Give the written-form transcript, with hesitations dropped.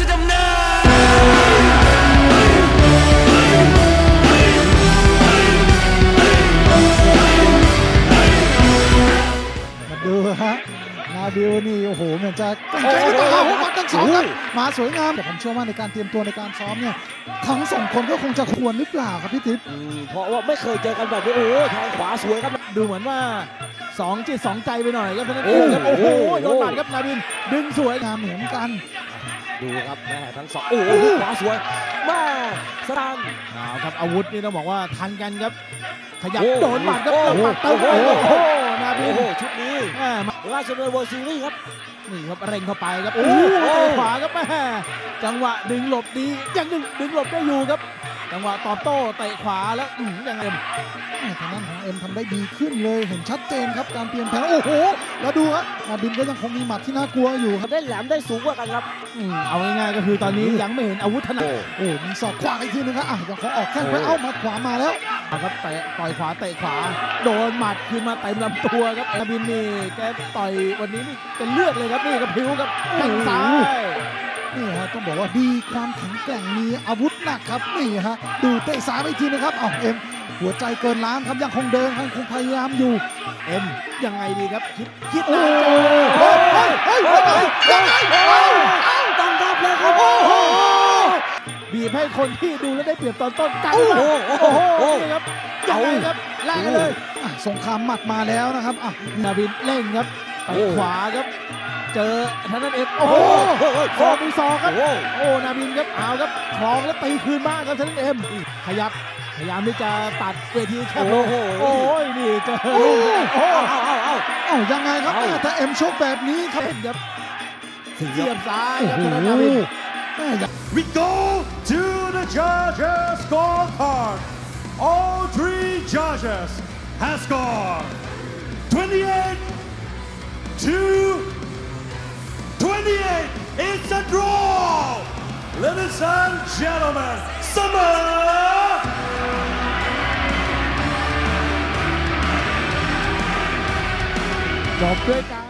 จะดำเนินมาดูฮะนาบิวนี่โอ้โหเหมือนจะเก่งๆต่อหัวมันทั้งสองครับมาสวยงามแต่ผมเชื่อว่าในการเตรียมตัวในการซ้อมเนี่ยทั้งสองคนก็คงจะควรหรือเปล่าครับพี่ทิพย์เพราะว่าไม่เคยเจอกันแบบนี้โอ้ทางขวาสวยครับดูเหมือนว่า2จิต2ใจไปหน่อยครับท่านผู้ชมครับโอ้โหโดนหมัดครับนาบินดึงสวยงามเหมือนกันดูครับแม่ทั้งสองโอ้โหขวาสวยแม่สร้างครับอาวุธนี่ต้องบอกว่าทันกันครับขยับโดนหมัดครับโดนหมัดเต้าโอ้โหนาบินชุดนี้ราชดำเนินเวิลด์ซีรีส์ครับนี่ครับเร่งเข้าไปครับโอ้โหขวาครับแม่จังหวะดึงหลบดียังดึงหลบได้อยู่ครับจังหวะตอบโต้เตะขวาแล้วยังเอ็มทางด้านของเอ็มทำได้ดีขึ้นเลยเห็นชัดเจนครับการเปลี่ยนแผนโอ้โหแล้วดูครับนาบินก็ยังคงมีหมัดที่น่ากลัวอยู่ครับได้แหลมได้สูงกว่ากันครับเอาง่ายๆก็คือตอนนี้ยังไม่เห็นอาวุธถนัดโอ้มีศอกขวาอีกทีนึงครับอ่ะยังคงออกแข้งไปเอ้ามาขวามาแล้วครับเตะต่อยขวาเตะขวาโดนหมัดคืนมาเต็มลำตัวครับนาบินนี่แกต่อยวันนี้นี่เป็นเลือดเลยครับนี่กับผิวครับแข้งซ้ายนี่ฮะต้องบอกว่าดีความแข็งแกร่งมีอาวุธหนักครับนี่ฮะดูเตะซ้ายไปทีนะครับออกเอ็มหัวใจเกินล้านครับยังคงเดินครับคงพยายามอยู่เอ็มยังไงดีครับคิดโอ้โหเฮ้ยยังไงต้องรับเลยครับโอ้โหบีบให้คนที่ดูแล้วได้เปรียบตอนต้นกันโอ้โหโอ้โหนี่ครับยังไงครับแลกเลยสงครามหมัดมาแล้วนะครับนาบินเล่นครับไปขวาครับเจอท่านนั้นเอ็มโอ้โหคอมีซอครับโอ้นาบินครับเอาครับคลองแล้วตีคืนบ้างครับท่านนั้นเอ็มพยายามที่จะตัดเวทีแคบลงโอ้ยนี่เจอโอ้เอายังไงครับถ้าเอ็มชกแบบนี้ครับเอ็มครับเสียบซ้ายครับท่านนั้นนาบิน We go to the judges scorecard all three judges has scored 28 to 28. It's a draw, ladies and gentlemen. Summer. จบด้วยกัน